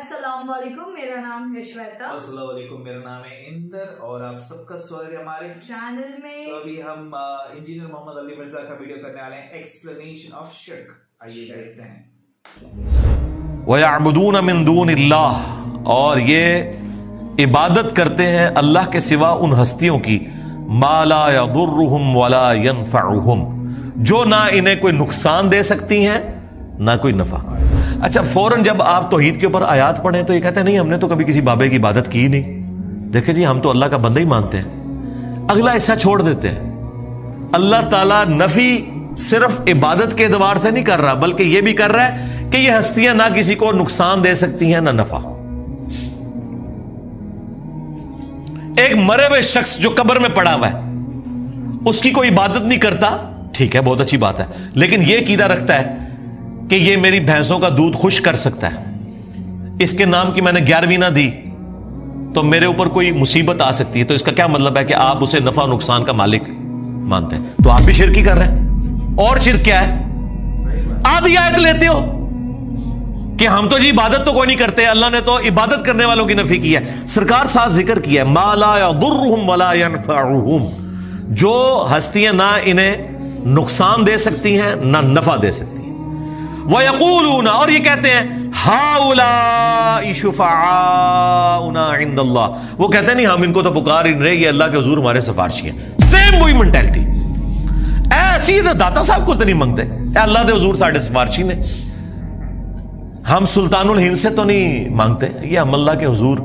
अस्सलाम वालेकुम, मेरा नाम है श्वेता। अस्सलाम वालेकुम, मेरा नाम है इंदर और आप सबका स्वागत है हमारे चैनल में। तो अभी हम इंजीनियर मोहम्मद अली मिर्जा का वीडियो करने वाले हैं, एक्सप्लेनेशन ऑफ शिर्क। आइए देखते हैं। वयअबुदून मिन दूनिल्लाह, और ये इबादत करते हैं अल्लाह के सिवा उन हस्तियों की, मा ला यदुर्रुहुम वला यनफअहुम, जो ना इन्हें कोई नुकसान दे सकती हैं ना कोई नफा। अच्छा, फौरन जब आप तौहीद के ऊपर आयात पढ़ें तो ये कहते हैं नहीं, हमने तो कभी किसी बाबे की इबादत की ही नहीं। देखिए जी, हम तो अल्लाह का बंदा ही मानते हैं, अगला हिस्सा छोड़ देते हैं। अल्लाह ताला नफी सिर्फ इबादत के एतबार से नहीं कर रहा, बल्कि यह भी कर रहा है कि यह हस्तियां ना किसी को नुकसान दे सकती हैं ना नफा। एक मरे हुए शख्स जो कब्र में पड़ा हुआ है, उसकी कोई इबादत नहीं करता, ठीक है, बहुत अच्छी बात है, लेकिन यह कीदा रखता है कि ये मेरी भैंसों का दूध खुश कर सकता है, इसके नाम की मैंने 11वीं ना दी तो मेरे ऊपर कोई मुसीबत आ सकती है, तो इसका क्या मतलब है कि आप उसे नफा और नुकसान का मालिक मानते हैं, तो आप भी शिर्क ही कर रहे हैं। और शिर्क क्या है? आधी आयत लेते हो कि हम तो जी इबादत तो कोई नहीं करते, अल्लाह ने तो इबादत करने वालों की नफी की है। सरकार साथ जिक्र किया है, मा ला यदुर्रुहुम वला यनफअहुम, जो हस्तियां ना इन्हें नुकसान दे सकती हैं ना नफा दे सकती हैं। वयक़ूलूना, और ये कहते हैं, हाउलाइ शुफ़ाउना इंदल्लाह, वो कहते हैं नहीं, हम इनको तो पुकार ही नहीं रहे, ये अल्लाह के हुजूर हमारे सिफारशी हैं। सेम वही मेंटालिटी, ऐसी ना दाता साहब को तो नहीं मांगते, अल्लाह के हुजूर साढ़े सिफारशी ने, हम सुल्तानुल हिंद से तो नहीं मांगते, ये हम अल्लाह के हुजूर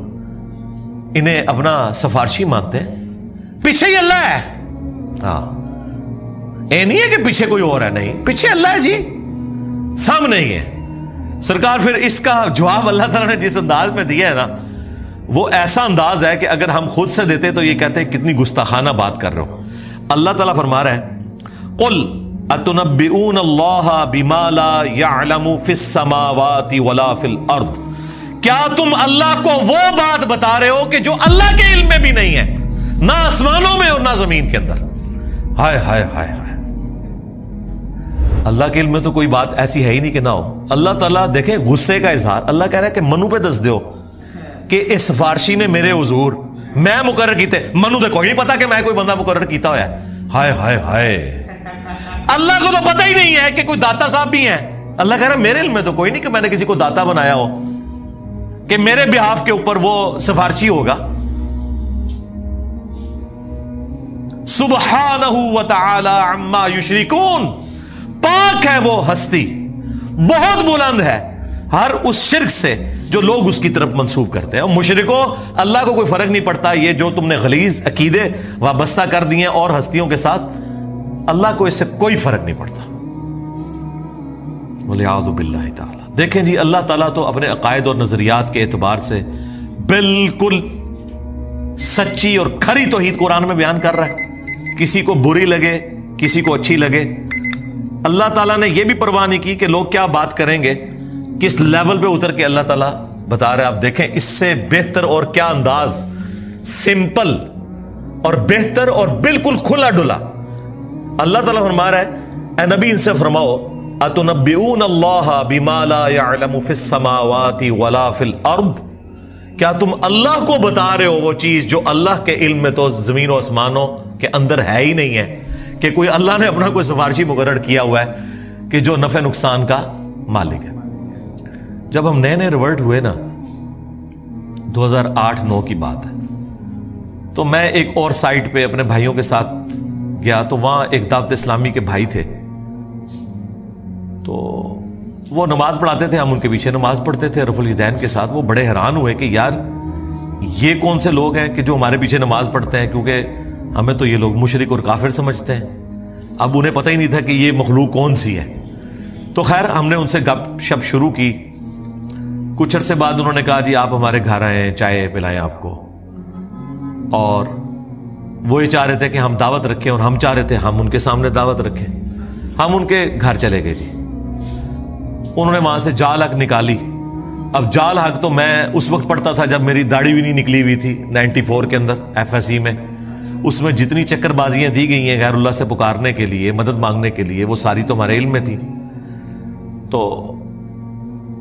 इन्हें अपना सिफारशी मानते हैं, पीछे ही अल्लाह है। हाँ, ये नहीं है कि पीछे कोई और है, नहीं, पीछे अल्लाह है जी, सामने ही है सरकार। फिर इसका जवाब अल्लाह ताला ने जिस अंदाज में दिया है ना, वो ऐसा अंदाज है कि अगर हम खुद से देते तो ये कहते कितनी गुस्ताखाना बात कर रहे हो। अल्लाह ताला फरमा रहा है, कुल अतुनब्बिऊन अल्लाह बिमा ला यअलमु फिस समावाति वला फिल अर्द, क्या तुम अल्लाह को वो बात बता रहे हो कि जो अल्लाह के इल्म में भी नहीं है, ना आसमानों में और ना जमीन के अंदर। हाय हाय हाय, अल्लाह के इल्म में तो कोई बात ऐसी है ही नहीं कि ना हो। अल्लाह ताला देखें गुस्से का इजहार, अल्लाह कह रहा है कि मनु पे दस दो कि इस सिफारशी ने मेरे हुजूर मैं मुकर्रर कीते, मनु दे कोई नहीं पता कि मैं कोई बंदा मुकर्रर कीता होया। हाय हाय हाय, अल्लाह को तो पता ही नहीं है कि कोई दाता साहब भी हैं। अल्लाह कह रहा है मेरे इल्म में तो कोई नहीं कि मैंने किसी को दाता बनाया हो कि मेरे बिहाफ के ऊपर वो सिफारशी होगा। सुब्हानहू व तआला अम्मा युशरिकून, पाक है वो हस्ती, बहुत बुलंद है हर उस शिर्क से जो लोग उसकी तरफ मंसूब करते हैं। और मुशरिको, अल्लाह को कोई फर्क नहीं पड़ता, ये जो तुमने गलीज अकीदे वाबस्ता कर दिए और हस्तियों के साथ, अल्लाह को इससे कोई फर्क नहीं पड़ता। वलियादु बिल्लाहि ताला, देखें जी, अल्लाह ताला तो अपने अकायद और नजरियात के एतबार से बिल्कुल सच्ची और खरी तौहीद कुरान में बयान कर रहा है, किसी को बुरी लगे किसी को अच्छी लगे, अल्लाह ताला ने यह भी परवाह नहीं की कि लोग क्या बात करेंगे, किस लेवल पे उतर के अल्लाह ताला बता रहे हैं। आप देखें इससे बेहतर और क्या अंदाज, सिंपल और बेहतर और बिल्कुल खुला डुला। अल्लाह ताला फरमा रहा है, ए नबी इनसे फरमाओ, अतुनब्बिऊन अल्लाह बिमा ला यअलमु फिस समावाति वला फिल अर्द, क्या तुम अल्लाह को बता रहे हो वो चीज जो अल्लाह के इल्म में तो जमीन और आसमानों के अंदर है ही नहीं है, कि कोई अल्लाह ने अपना कोई सिफारशी मुकर्रर किया हुआ है कि जो नफे नुकसान का मालिक है। जब हम नए नए रिवर्ट हुए ना, 2008-9 की बात है, तो मैं एक और साइट पे अपने भाइयों के साथ गया, तो वहां एक दावत-ए-इस्लामी के भाई थे, तो वो नमाज पढ़ाते थे, हम उनके पीछे नमाज पढ़ते थे रफुल हिदैन के साथ। वो बड़े हैरान हुए कि यार ये कौन से लोग हैं कि जो हमारे पीछे नमाज पढ़ते हैं, क्योंकि हमें तो ये लोग मुशरिक और काफिर समझते हैं। अब उन्हें पता ही नहीं था कि ये मखलूक कौन सी है। तो खैर हमने उनसे गप शप शुरू की, कुछ अरसे बाद उन्होंने कहा जी आप हमारे घर आए, चाय पिलाएं आपको, और वो ये चाह रहे थे कि हम दावत रखें और हम चाह रहे थे हम उनके सामने दावत रखें। हम उनके घर चले गए जी, उन्होंने वहाँ से जाल हक निकाली। अब जाल हक तो मैं उस वक्त पढ़ता था जब मेरी दाढ़ी भी नहीं निकली हुई थी, 94 के अंदर FSE में, उसमें जितनी चक्करबाजियां दी गई हैं गैरुल्लाह से पुकारने के लिए, मदद मांगने के लिए, वो सारी तो हमारे इल्म में थी। तो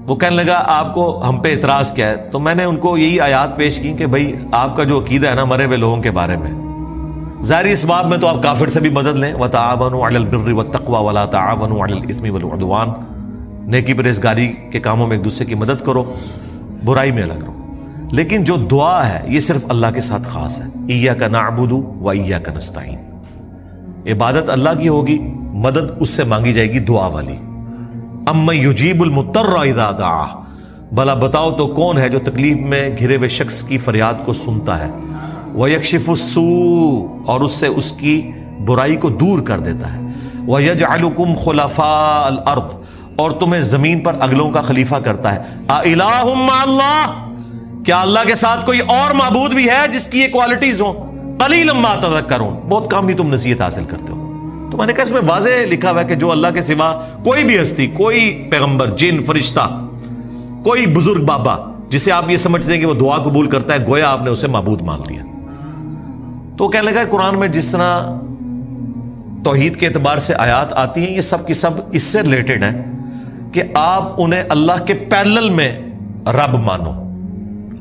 वो कहने लगा आपको हम पे एतराज़ क्या है। तो मैंने उनको यही आयात पेश की कि भाई आपका जो अकीदा है ना मरे हुए लोगों के बारे में, ज़ाहिर इस बाब में तो आप काफिर से भी मदद लें, व तावनु अलल बिर्रि वत तक़वा वला तावनु अलल इस्मि वल उदवान, नेकी परहेज़गारी के कामों में एक दूसरे की मदद करो, बुराई में अलग रहो। लेकिन जो दुआ है ये सिर्फ अल्लाह के साथ ख़ास है, इय्याका नअबुदु व इय्याका नस्ताईन। इबादत अल्लाह की होगी, मदद उससे मांगी जाएगी दुआ वाली। अम्मा युजीबुल मुत्तर्रा इज़ा दआ, भला बताओ तो कौन है जो तकलीफ में घिरे हुए शख्स की फरियाद को सुनता है, व यक्शिफुस्सू और उससे उसकी बुराई को दूर कर देता है, व यजअलुकुम खुलफाअल अर्द और तुम्हें जमीन पर अगलों का खलीफा करता है। आ इलाहुम मा अल्लाह, क्या अल्लाह के साथ कोई और माबूद भी है जिसकी ये क्वालिटीज हो। कलीलन मा तज़क्करून, बहुत कम ही तुम नसीहत हासिल करते हो। तो मैंने कहा इसमें वाजे लिखा हुआ है कि जो अल्लाह के सिवा कोई भी हस्ती, कोई पैगंबर, जिन, फरिश्ता, कोई बुजुर्ग बाबा जिसे आप ये समझते हैं कि वो दुआ कबूल करता है, गोया आपने उसे माबूद मान लिया। तो कहने लगा कुरान में जिस तरह तौहीद के एतबार से आयात आती हैं ये सब की सब इससे रिलेटेड है कि आप उन्हें अल्लाह के पैरेलल में रब मानो।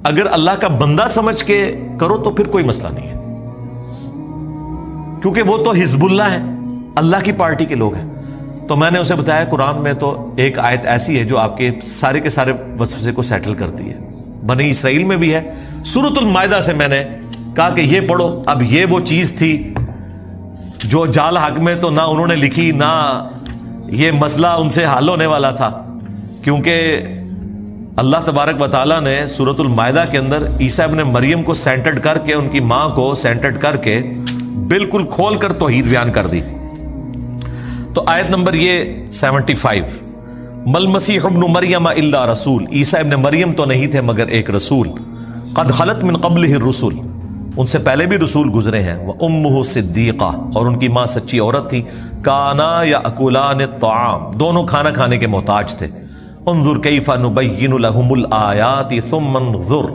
अगर अल्लाह का बंदा समझ के करो तो फिर कोई मसला नहीं है, क्योंकि वो तो हिजबुल्लाह है, अल्लाह की पार्टी के लोग हैं। तो मैंने उसे बताया कुरान में तो एक आयत ऐसी है जो आपके सारे के सारे वसवसे को सेटल करती है, बनी इसराइल में भी है। सूरतुल मायदा से मैंने कहा कि ये पढ़ो। अब ये वो चीज़ थी जो जाल हक में तो ना उन्होंने लिखी, ना ये मसला उनसे हल होने वाला था, क्योंकि अल्लाह तबारक व तआला ने सूरतुल मायदा के अंदर ईसा इब्ने मरियम को सेंटर्ड करके, उनकी माँ को सेंटर्ड करके बिल्कुल खोल कर तौहीद बयान कर दी। तो आयत नंबर ये 75, मल मसीह इब्न मरियम इल्ला रसूल, ईसा इब्न मरियम तो नहीं थे मगर एक रसूल, कद खलत मिन क़ब्लिहि रसूल, उनसे पहले भी रसूल गुजरे हैं, व उम्मुहु सिद्दीक़ा और उनकी माँ सच्ची औरत थी, काना याकुलान अत्ताम दोनों खाना खाने के मोहताज थे। उन्जुर कैफा नुबय्यिनु लहुमुल आयाति सुम्मा उन्जुर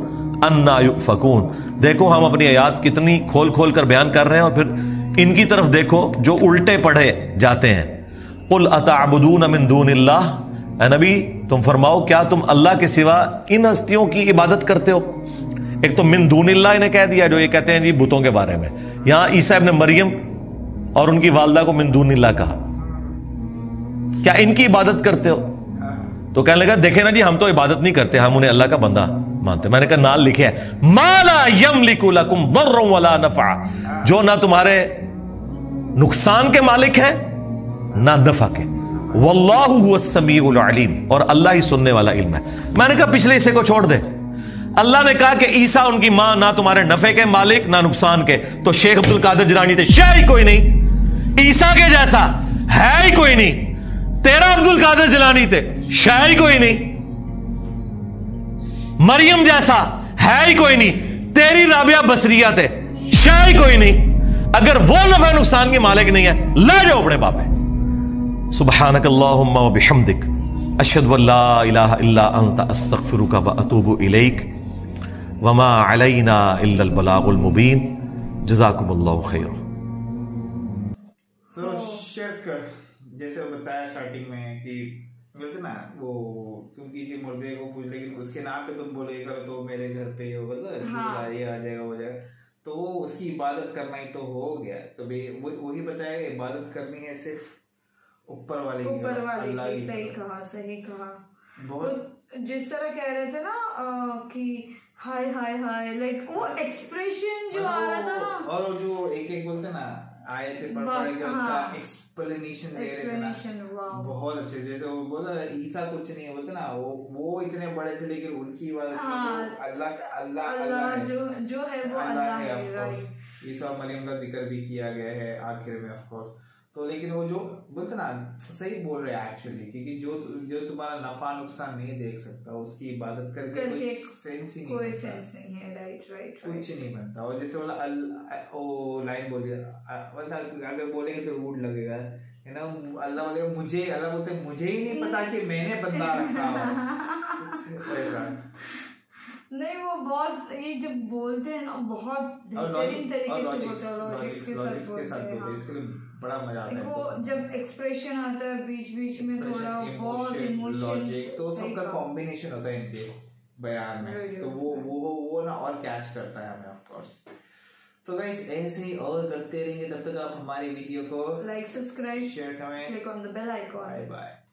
अन्ना युफ़कून, देखो हम अपनी आयात कितनी खोल खोल कर बयान कर रहे हैं और फिर इनकी तरफ देखो जो उल्टे पढ़े जाते हैं। उल अताबुदून मिन दूनिल्लाह, ऐ नबी तुम फरमाओ क्या तुम अल्लाह के सिवा इन हस्तियों की इबादत करते हो। एक तो मिन दूनिल्लाह इन्हें कह दिया जो ये कहते हैं जी बुतों के बारे में, यहाँ ईसा इब्न मरियम और उनकी वालदा को मिन दूनिल्लाह कहा, क्या इनकी इबादत करते हो। तो कहने लगा देखे ना जी हम तो इबादत नहीं करते, हम उन्हें अल्लाह का बंदा मानते। मैंने कहा नाल लिखे है माला यमलिकु लकुम दर्रन वला नफा, जो ना तुम्हारे नुकसान के मालिक है ना नफा के, वल्लाहु हुवस्समीउल अलीम और अल्लाह ही सुनने वाला इल्म है। मैंने कहा पिछले हिस्से को छोड़ दे, अल्लाह ने कहा कि ईसा उनकी मां ना तुम्हारे नफे के मालिक ना नुकसान के, तो शेख अब्दुल कादिर जिलानी थे शायद कोई नहीं, ईसा के जैसा है ही कोई नहीं, तेरा अब्दुल कादिर जिलानी थे शायद कोई नहीं, मरियम जैसा है ही कोई नहीं, तेरी राबिया बसरिया थे शायद कोई नहीं, अगर वो नफा नुकसान के मालिक नहीं है ले जाओ अपने बापे। सुब्हानकल्लाहुम्मा व बिहम्दिक अशहदु अल्ला इलाहा इल्ला अंता अस्तगफिरुका व अतूबु इलैक व मा अलैना इल्ला अल बलागुल मुबीन। जज़ाकुमुल्लाहु खैर। सो शिर्क जैसे बताया स्टार्टिंग में कि बोलते ना वो तुम किसी मुर्दे को पूछ लेकिन उसके नाम पे तुम बोले करो तो मेरे घर पे हो ये आ जाएगा हो जाएगा, तो उसकी इबादत करना ही तो हो गया। तो वही बताया इबादत करनी है सिर्फ ऊपर वाले की। सही कहा। बहुत जिस तरह कह रहे थे ना कि हाय हाय हाय लाइक वो एक्सप्रेशन जो आ रहा था ना, और वो जो एक बोलते ना आयते पर पढ़ेगा उसका एक्सप्लेनेशन दे रहे थे बहुत अच्छे से। तो बोला ईसा कुछ नहीं है, बोलते ना वो इतने बड़े थे लेकिन उनकी इबादत अल्लाह जो है वो अल्लाह है। ऑफ कोर्स ईसा और मरियम का जिक्र भी किया गया है आखिर में ऑफ कोर्स। तो लेकिन वो जो बोलते ना सही बोल रहे हैं एक्चुअली, क्योंकि जो तुम्हारा नफा नुकसान नहीं देख सकता उसकी इबादत करके कोई सेंस ही नहीं है। राइट कुछ नहीं बनता। और जैसे बोला लाइन बोलिए अगर बोलेंगे तो रूड लगेगा है ना, अल्लाह बोलेगा मुझे, अल्लाह बोलते मुझे ही नहीं पता कि मैंने बंदा रखा ऐसा नहीं। वो बहुत ये जब बोलते हैं ना बहुत बेहतरीन तरीके से बोलते हैं, लॉजिक्स के साथ बोलते हैं, इसके लिए बड़ा मजा आता है। वो जब एक्सप्रेशन आता है बीच बीच में थोड़ा बहुत इमोशन लॉजिक, तो सबका कॉम्बिनेशन होता है इनके बयान में, तो वो ना और कैच करता है हमें ऑफ कोर्स। तो गाइस ऐसे ही और करते रहेंगे, तब तक आप हमारे वीडियो को like, subscribe, share, comment, click on the bell icon. Bye bye.